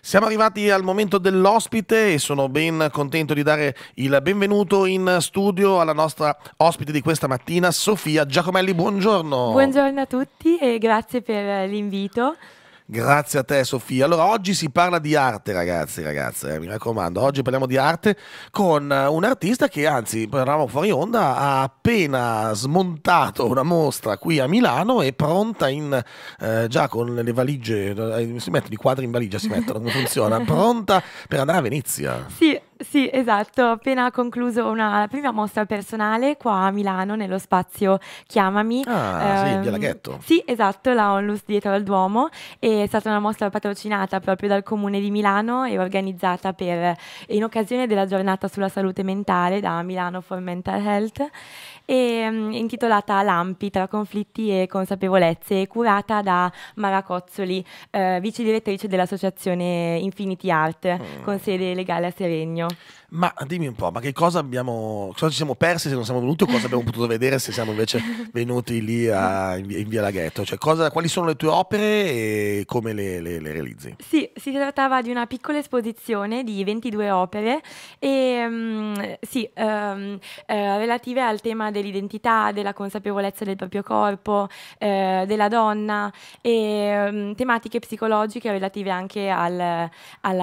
Siamo arrivati al momento dell'ospite e sono ben contento di dare il benvenuto in studio alla nostra ospite di questa mattina, Sofia Giacomelli. Buongiorno. Buongiorno a tutti e grazie per l'invito. Grazie a te Sofia. Allora, oggi si parla di arte, ragazzi, ragazze, eh, mi raccomando, oggi parliamo di arte con un artista che, anzi, parlavamo fuori onda, ha appena smontato una mostra qui a Milano, e pronta in, eh, già con le valigie, eh, si mettono i quadri in valigia, si mettono, come funziona, pronta per andare a Venezia. Sì. Sì, esatto, ho appena concluso una prima mostra personale qua a Milano, nello spazio Chiamami. Ah, ehm, sì, via Laghetto. Sì, esatto, la Onlus dietro al Duomo, è stata una mostra patrocinata proprio dal Comune di Milano e organizzata per, in occasione della giornata sulla salute mentale da Milano for Mental Health, e, um, intitolata Lampi tra conflitti e consapevolezze, curata da Mara Cozzoli, eh, vice direttrice dell'associazione Infinity Art, mm. con sede legale a Seregno. Ma dimmi un po', ma che cosa abbiamo, cosa ci siamo persi se non siamo venuti, o cosa abbiamo potuto vedere se siamo invece venuti lì a, in, via, in via Laghetto? Cioè, cosa, quali sono le tue opere e come le, le, le realizzi? Sì, si trattava di una piccola esposizione di ventidue opere e, um, sì, um, eh, relative al tema dell'identità, della consapevolezza del proprio corpo, eh, della donna, e um, tematiche psicologiche relative anche al, alla,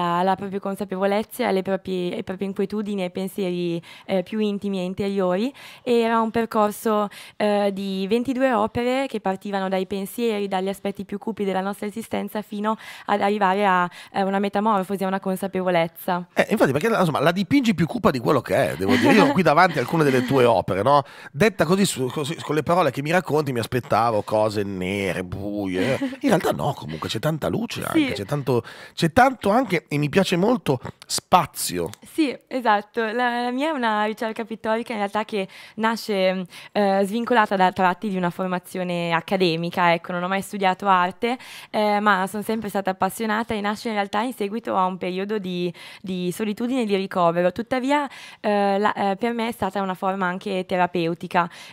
alla propria consapevolezza e alle proprie, alle proprie inquietudini e pensieri eh, più intimi e interiori. Era un percorso eh, di ventidue opere che partivano dai pensieri, dagli aspetti più cupi della nostra esistenza, fino ad arrivare a eh, una metamorfosi, a una consapevolezza. Eh, infatti, perché insomma la dipingi più cupa di quello che è, devo dire. Io ho qui davanti alcune delle tue opere, no? Detta così, su, così con le parole che mi racconti, mi aspettavo cose nere, buie. In realtà no, comunque c'è tanta luce anche, sì. c'è tanto, c'è tanto anche, e mi piace molto, spazio. Sì, esatto. La, la mia è una ricerca pittorica in realtà che nasce eh, svincolata da tratti di una formazione accademica, ecco, non ho mai studiato arte, eh, ma sono sempre stata appassionata, e nasce in realtà in seguito a un periodo di, di solitudine e di ricovero. Tuttavia eh, la, eh, per me è stata una forma anche terapeutica,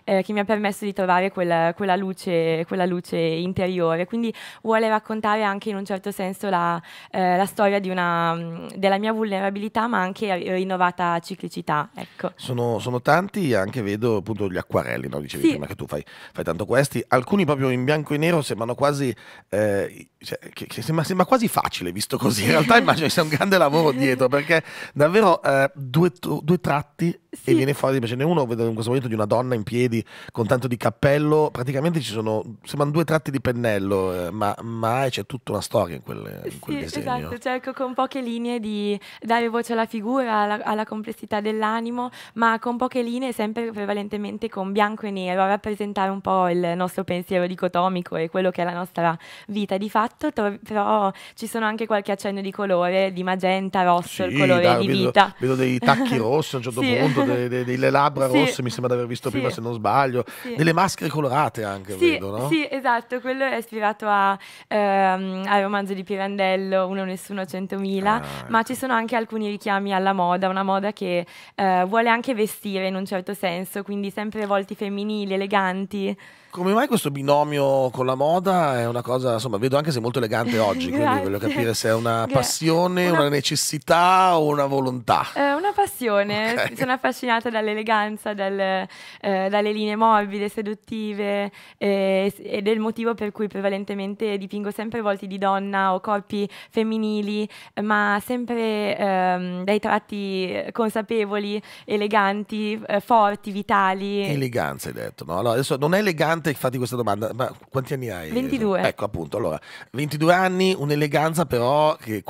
eh, che mi ha permesso di trovare quella, quella, luce, quella luce interiore, quindi vuole raccontare anche in un certo senso la, eh, la storia di una, della mia vulnerabilità, ma anche rinnovata ciclicità, ecco. Sono, sono tanti, anche vedo appunto gli acquarelli, no? Dicevi sì. prima che tu fai, fai tanto questi, alcuni proprio in bianco e nero, sembrano quasi, eh, cioè, che, che sembra, sembra quasi facile visto così, in realtà immagino che sia un grande lavoro dietro, perché davvero eh, due, due tratti sì. e viene fuori, invece ne uno, vedo in questo momento, di una donna in piedi con tanto di cappello, praticamente ci sono, sembrano due tratti di pennello, eh, ma, ma c'è tutta una storia in quel, in quel sì, disegno. Esatto, cerco con poche linee di dare voce alla figura, Alla, alla complessità dell'animo, ma con poche linee, sempre prevalentemente con bianco e nero, a rappresentare un po' il nostro pensiero dicotomico e quello che è la nostra vita di fatto. Però ci sono anche qualche accenno di colore, di magenta, rosso, sì, il colore da, di vedo, vita. Vedo dei tacchi rossi a un certo sì. punto, delle, delle, delle labbra sì. rosse, mi sembra di aver visto sì. prima, se non sbaglio, sì. delle maschere colorate anche, sì, vedo, no? Sì, esatto, quello è ispirato a, ehm, al romanzo di Pirandello, Uno, Nessuno, centomila, ah, ma ecco. ci sono anche alcuni richiami alla moda, una moda che eh, vuole anche vestire in un certo senso, quindi sempre volti femminili, eleganti. Come mai questo binomio con la moda è una cosa, insomma, vedo anche se molto elegante oggi, quindi voglio capire se è una passione, una, una necessità o una volontà. Eh, una passione, okay. Sono affascinata dall'eleganza, dal, eh, dalle linee morbide, seduttive, eh, ed è il motivo per cui prevalentemente dipingo sempre volti di donna o corpi femminili, ma sempre ehm, dai ritratti consapevoli, eleganti, eh, forti, vitali. Eleganza hai detto, no? Allora, adesso non è elegante fatti questa domanda, ma quanti anni hai? ventidue. Ecco, appunto, allora, ventidue anni, un'eleganza però che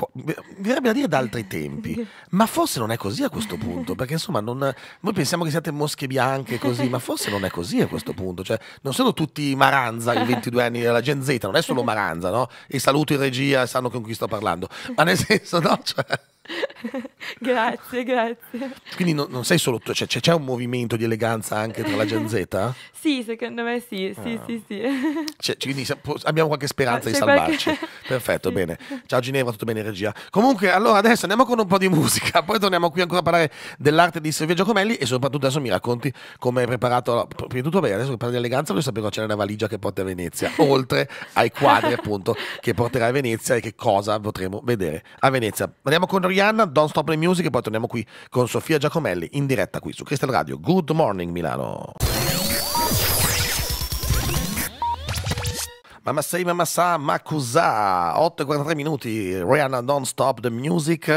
verrebbe da dire da altri tempi, ma forse non è così a questo punto, perché insomma, non, noi pensiamo che siate mosche bianche così, ma forse non è così a questo punto, cioè non sono tutti Maranza i ventidue anni della Gen Z, non è solo Maranza, no? E saluto in regia, sanno con chi sto parlando, ma nel senso, no? Cioè... grazie, grazie. Quindi non, non sei solo tu, cioè, c'è un movimento di eleganza anche tra la Gen Z? Sì, secondo me sì, sì, ah. sì, sì. Cioè, quindi abbiamo qualche speranza di salvarci. Qualche... Perfetto, sì. Bene. Ciao Ginevra, tutto bene in regia. Comunque, allora adesso andiamo con un po' di musica, poi torniamo qui ancora a parlare dell'arte di Sofia Giacomelli e soprattutto adesso mi racconti come hai preparato, prima di tutto bene, adesso che parli di eleganza voglio sapere c'è una valigia che porta a Venezia, oltre ai quadri appunto che porterà a Venezia e che cosa potremo vedere a Venezia. Andiamo con Rihanna, Don't Stop the Music, e poi torniamo qui con Sofia Giacomelli in diretta qui su Crystal Radio. Good Morning Milano. Mamma sei, mamma sa, ma cos'ha? otto e quarantatré minuti, Rihanna Don't Stop the Music.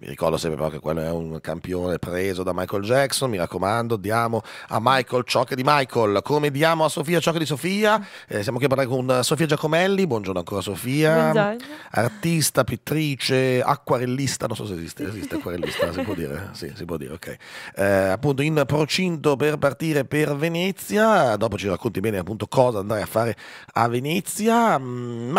Mi ricordo sempre però che quello è un campione preso da Michael Jackson. Mi raccomando, diamo a Michael ciò che di Michael, come diamo a Sofia ciò che di Sofia. Eh, siamo qui a parlare con Sofia Giacomelli. Buongiorno ancora Sofia. Buongiorno. Artista, pittrice, acquarellista. Non so se esiste, esiste acquarellista, si può dire. Sì, si può dire, ok. Eh, appunto in procinto per partire per Venezia. Dopo ci racconti bene appunto cosa andare a fare a Venezia. Ma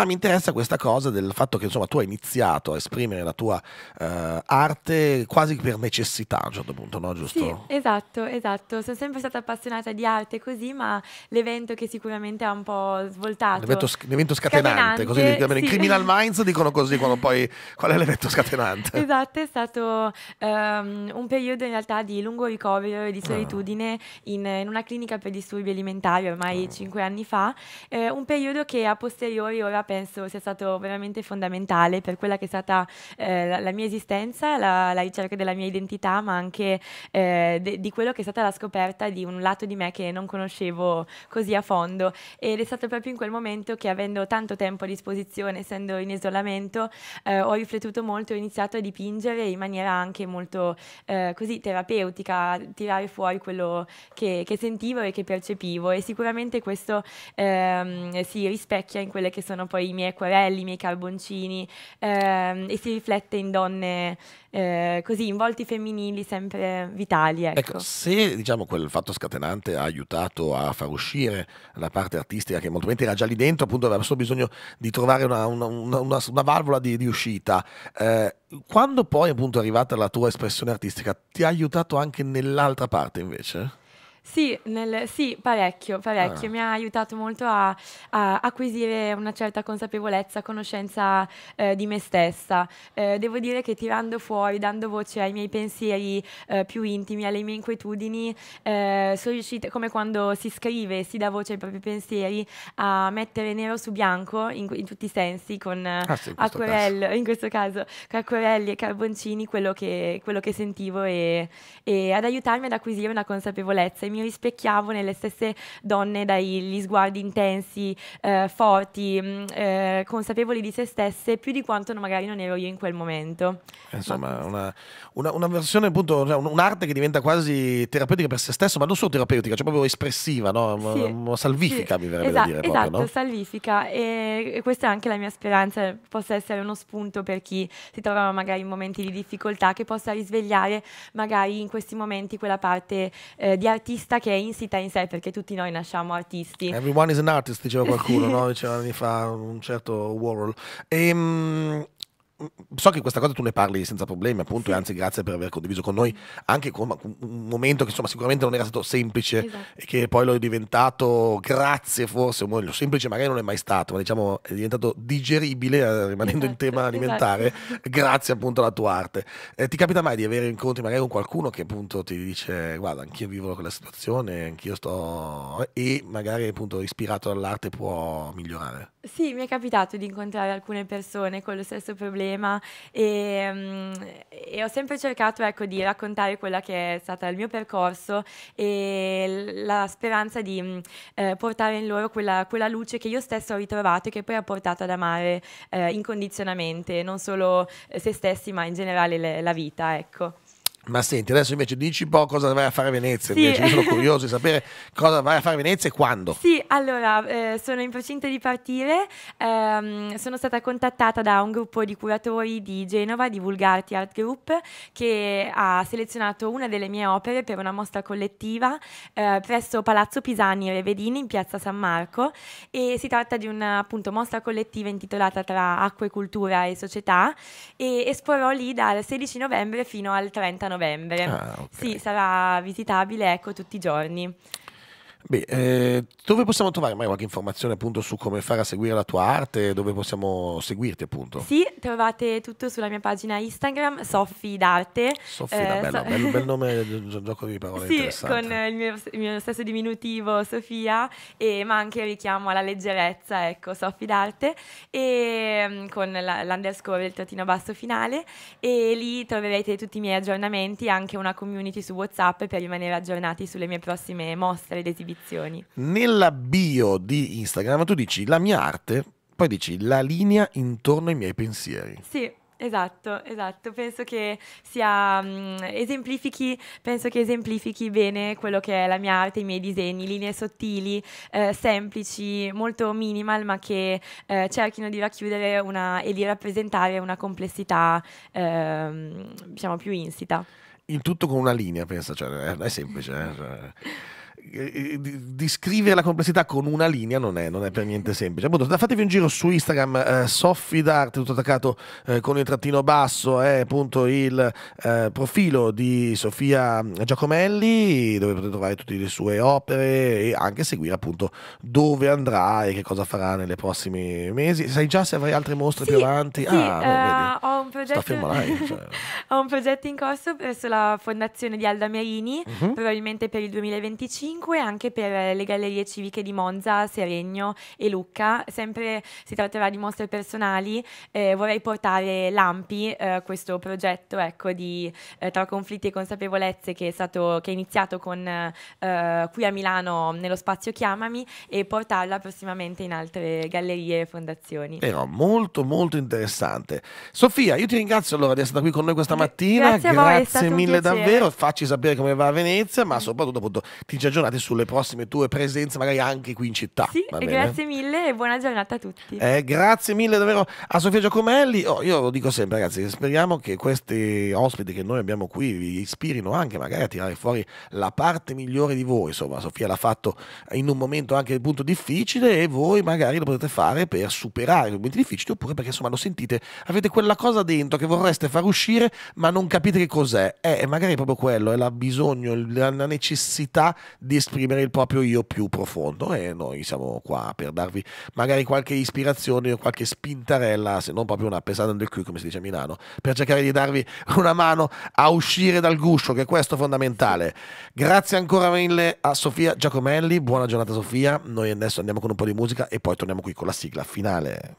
mi interessa questa cosa del fatto che insomma tu hai iniziato a esprimere la tua eh, arte quasi per necessità a un certo punto, no? Giusto? Sì, esatto, esatto. Sono sempre stata appassionata di arte così, ma l'evento che sicuramente ha un po' svoltato. L'evento scatenante, scatenante, così almeno sì. I Criminal Minds dicono così quando poi qual è l'evento scatenante? Esatto, è stato um, un periodo in realtà di lungo ricovero e di solitudine ah. in, in una clinica per disturbi alimentari ormai ah. cinque anni fa, eh, un periodo che a posteriori ora penso sia stato veramente fondamentale per quella che è stata eh, la, la mia esistenza, la, la ricerca della mia identità, ma anche eh, de, di quello che è stata la scoperta di un lato di me che non conoscevo così a fondo, ed è stato proprio in quel momento che, avendo tanto tempo a disposizione, essendo in isolamento, eh, ho riflettuto molto e ho iniziato a dipingere in maniera anche molto eh, così terapeutica, a tirare fuori quello che, che sentivo e che percepivo, e sicuramente questo ehm, si rispecchia in quelle che sono poi i miei acquerelli, i miei carboncini, ehm, e si riflette in donne eh, così, in volti femminili sempre vitali. Ecco. Ecco, se diciamo quel fatto scatenante ha aiutato a far uscire la parte artistica che molto bene era già lì dentro, appunto aveva solo bisogno di trovare una, una, una, una, una valvola di, di uscita, eh, quando poi appunto è arrivata la tua espressione artistica ti ha aiutato anche nell'altra parte invece? Sì, nel, sì, parecchio, parecchio. Ah. Mi ha aiutato molto a, a acquisire una certa consapevolezza, conoscenza eh, di me stessa. Eh, devo dire che tirando fuori, dando voce ai miei pensieri eh, più intimi, alle mie inquietudini, eh, sono riuscita, come quando si scrive, si dà voce ai propri pensieri, a mettere nero su bianco in, in tutti i sensi, con ah, sì, in acquerelli, in questo caso, con acquerelli e carboncini, quello che, quello che sentivo, e, e ad aiutarmi ad acquisire una consapevolezza. Mi rispecchiavo nelle stesse donne, dagli sguardi intensi, eh, forti, eh, consapevoli di se stesse, più di quanto magari non ero io in quel momento. Insomma, una, una, una versione appunto, un'arte che diventa quasi terapeutica per se stesso, ma non solo terapeutica, cioè proprio espressiva, no? Sì, salvifica, sì. Mi verrebbe esatto, da dire. Esatto, proprio, no? Salvifica, e, e questa è anche la mia speranza, possa essere uno spunto per chi si trova magari in momenti di difficoltà, che possa risvegliare magari in questi momenti quella parte eh, di artista che è insita in sé, perché tutti noi nasciamo artisti. Everyone is an artist, diceva qualcuno, no? Diceva anni fa un certo Warhol. Ehm... So che questa cosa tu ne parli senza problemi, appunto, sì. E anzi grazie per aver condiviso con noi anche con un momento che insomma sicuramente non era stato semplice, esatto. E che poi lo è diventato, grazie forse, lo semplice magari non è mai stato, ma diciamo è diventato digeribile, rimanendo esatto, in tema alimentare, esatto. Grazie appunto alla tua arte. Eh, ti capita mai di avere incontri magari con qualcuno che appunto ti dice guarda anch'io vivo quella situazione, anch'io sto, e magari appunto ispirato dall'arte può migliorare? Sì, mi è capitato di incontrare alcune persone con lo stesso problema. E, e ho sempre cercato, ecco, di raccontare quella che è stata il mio percorso e la speranza di eh, portare in loro quella, quella luce che io stessa ho ritrovato e che poi ha portato ad amare eh, incondizionatamente non solo se stessi ma in generale le, la vita, ecco. Ma senti, adesso invece dici un po' cosa vai a fare a Venezia, sì. Invece, io sono curioso di sapere cosa vai a fare a Venezia e quando. Sì, allora, eh, sono in procinto di partire, ehm, sono stata contattata da un gruppo di curatori di Genova, di Vulgarti Art Group, che ha selezionato una delle mie opere per una mostra collettiva eh, presso Palazzo Pisani e Revedini in piazza San Marco, e si tratta di una appunto mostra collettiva intitolata Tra Acque, Cultura e Società, e esporrò lì dal sedici novembre fino al trenta novembre. Ah, okay. Sì, sarà visitabile, ecco, tutti i giorni. Beh, eh, dove possiamo trovare mai qualche informazione appunto su come fare a seguire la tua arte, dove possiamo seguirti appunto? Sì, trovate tutto sulla mia pagina Instagram, Soffi d'Arte. Soffi, eh, bello, so bello, bel nome, un gioco di parole sì, interessante. Sì, con il mio, il mio stesso diminutivo Sofia, e, ma anche richiamo alla leggerezza, ecco, Soffi d'Arte, e con l'underscore, il trattino basso finale, e lì troverete tutti i miei aggiornamenti, anche una community su WhatsApp per rimanere aggiornati sulle mie prossime mostre ed esibizioni. Nella bio di Instagram tu dici la mia arte, poi dici la linea intorno ai miei pensieri. Sì, esatto, esatto. Penso che sia um, esemplifichi, penso che esemplifichi bene quello che è la mia arte, i miei disegni, linee sottili, eh, semplici, molto minimal, ma che eh, cerchino di racchiudere una, e di rappresentare una complessità eh, diciamo più insita. Il tutto con una linea, pensa, cioè, è semplice, eh? Cioè, descrivere la complessità con una linea non è, non è per niente semplice. Appunto, fatevi un giro su Instagram, eh, Soffi d'Arte, tutto attaccato eh, con il trattino basso, è eh, appunto il eh, profilo di Sofia Giacomelli, dove potete trovare tutte le sue opere e anche seguire appunto dove andrà e che cosa farà nelle prossimi mesi. Sai già se avrai altre mostre sì, più avanti? Sì, ah, uh, ho, un progetto... live, cioè. Ho un progetto in corso presso la fondazione di Alda Merini, uh-huh. probabilmente per il duemilaventicinque, anche per le gallerie civiche di Monza, Seregno e Lucca. Sempre si tratterà di mostre personali, eh, vorrei portare Lampi, eh, questo progetto, ecco, di eh, Tra Conflitti e Consapevolezze, che è stato, che è iniziato con, eh, qui a Milano nello spazio Chiamami, e portarla prossimamente in altre gallerie e fondazioni. Però molto molto interessante. Sofia, io ti ringrazio allora di essere stata qui con noi questa mattina. Grazie, grazie voi, mille davvero, facci sapere come va a Venezia, ma soprattutto appunto ti aggiorno sulle prossime tue presenze, magari anche qui in città. Sì, va bene? Grazie mille e buona giornata a tutti. Eh, grazie mille davvero a Sofia Giacomelli. Oh, io lo dico sempre, ragazzi, speriamo che questi ospiti che noi abbiamo qui vi ispirino anche magari a tirare fuori la parte migliore di voi. Insomma, Sofia l'ha fatto in un momento anche appunto difficile, e voi magari lo potete fare per superare i momenti difficili, oppure perché insomma lo sentite, avete quella cosa dentro che vorreste far uscire ma non capite che cos'è. Eh, magari è proprio quello, è la bisogno, la necessità di di esprimere il proprio io più profondo, e noi siamo qua per darvi magari qualche ispirazione o qualche spintarella, se non proprio una pesata del culo, come si dice a Milano, per cercare di darvi una mano a uscire dal guscio, che è questo fondamentale. Grazie ancora mille a Sofia Giacomelli, buona giornata Sofia. Noi adesso andiamo con un po' di musica e poi torniamo qui con la sigla finale.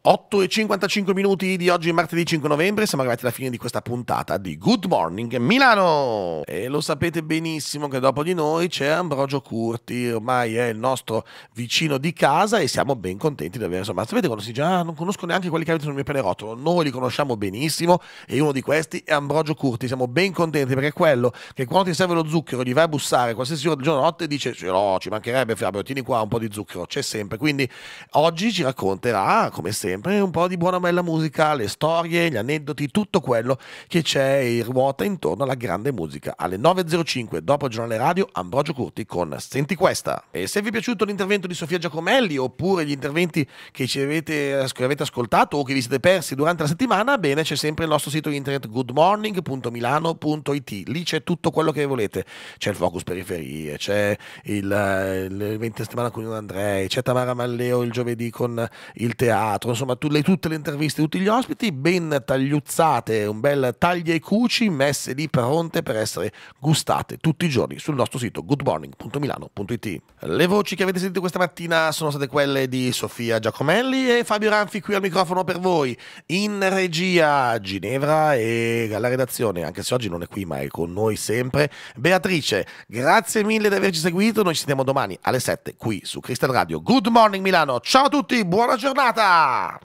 otto e cinquantacinque minuti di oggi, martedì cinque novembre, siamo arrivati alla fine di questa puntata di Good Morning Milano, e lo sapete benissimo che dopo di noi c'è Ambrogio Curti, ormai è il nostro vicino di casa e siamo ben contenti di avere, insomma, sapete quando si dice ah, non conosco neanche quelli che abitano nel mio pianerottolo, noi li conosciamo benissimo e uno di questi è Ambrogio Curti. Siamo ben contenti perché è quello che quando ti serve lo zucchero gli vai a bussare qualsiasi ora del giorno o notte e dice no, ci mancherebbe Fabio, tieni qua un po' di zucchero, c'è sempre. Quindi oggi ci racconterà come sempre un po' di buona bella musica, le storie, gli aneddoti, tutto quello che c'è e ruota intorno alla grande musica. Alle nove e zero cinque dopo il giornale radio, Ambrogio Curti con Senti Questa. E se vi è piaciuto l'intervento di Sofia Giacomelli oppure gli interventi che ci avete, che avete ascoltato o che vi siete persi durante la settimana, bene, c'è sempre il nostro sito internet good morning punto milano punto it, lì c'è tutto quello che volete, c'è il focus periferie, c'è l'evento settimana con Andrei, c'è Tamara Malleo il giovedì con il teatro, insomma tutte le interviste, tutti gli ospiti ben tagliuzzate, un bel taglia e cuci, messe lì pronte per essere gustate tutti i giorni sul nostro sito good morning punto milano punto it. Le voci che avete sentito questa mattina sono state quelle di Sofia Giacomelli e Fabio Ranfi qui al microfono per voi, in regia Ginevra, e alla redazione, anche se oggi non è qui ma è con noi sempre, Beatrice. Grazie mille di averci seguito, noi ci sentiamo domani alle sette qui su Crystal Radio. Good Morning Milano, ciao a tutti, buona giornata!